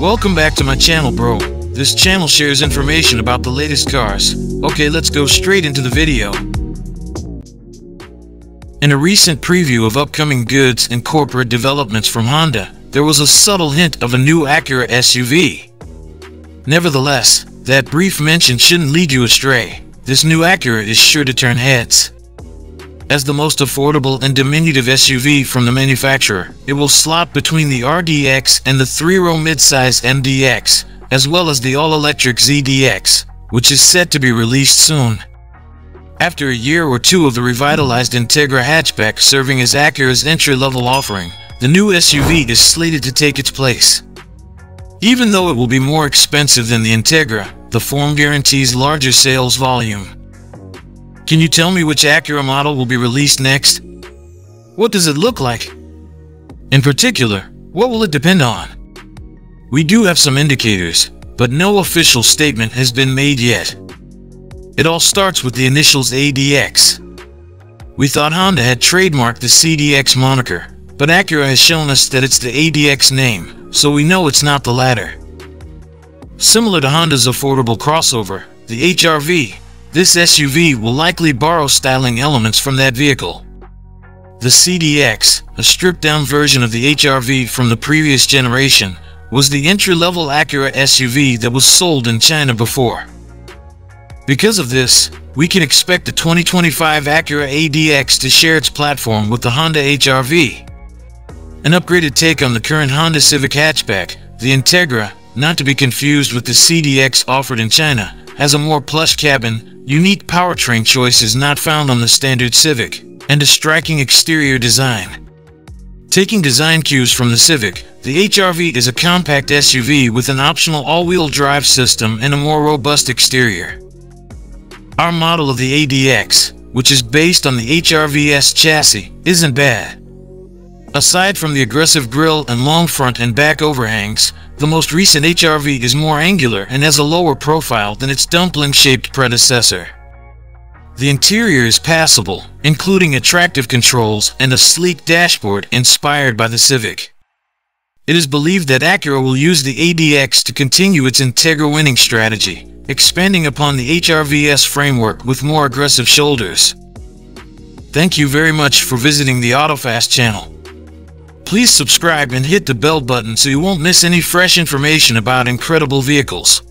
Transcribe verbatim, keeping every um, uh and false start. Welcome back to my channel, bro. This channel shares information about the latest cars. Okay, let's go straight into the video. In a recent preview of upcoming goods and corporate developments from Honda, there was a subtle hint of a new Acura S U V. Nevertheless, that brief mention shouldn't lead you astray. This new Acura is sure to turn heads. As the most affordable and diminutive S U V from the manufacturer, it will slot between the R D X and the three-row midsize M D X, as well as the all-electric Z D X, which is set to be released soon. After a year or two of the revitalized Integra hatchback serving as Acura's entry-level offering, the new S U V is slated to take its place. Even though it will be more expensive than the Integra, the form guarantees larger sales volume. Can you tell me which Acura model will be released next? What does it look like? In particular, what will it depend on? We do have some indicators, but no official statement has been made yet. It all starts with the initials A D X. We thought Honda had trademarked the C D X moniker, but Acura has shown us that it's the A D X name, so we know it's not the latter. Similar to Honda's affordable crossover, the H R V, this S U V will likely borrow styling elements from that vehicle. The C D X, a stripped-down version of the H R V from the previous generation, was the entry-level Acura S U V that was sold in China before. Because of this, we can expect the twenty twenty-five Acura A D X to share its platform with the Honda H R V. An upgraded take on the current Honda Civic hatchback, the Integra, not to be confused with the C D X offered in China, has a more plush cabin, unique powertrain choices not found on the standard Civic, and a striking exterior design. Taking design cues from the Civic, the H R V is a compact S U V with an optional all-wheel drive system and a more robust exterior. Our model of the A D X, which is based on the H R V's chassis, isn't bad. Aside from the aggressive grille and long front and back overhangs, the most recent H R V is more angular and has a lower profile than its dumpling-shaped predecessor. The interior is passable, including attractive controls and a sleek dashboard inspired by the Civic. It is believed that Acura will use the A D X to continue its Integra winning strategy, expanding upon the H R V's framework with more aggressive shoulders. Thank you very much for visiting the AutoFast channel. Please subscribe and hit the bell button so you won't miss any fresh information about incredible vehicles.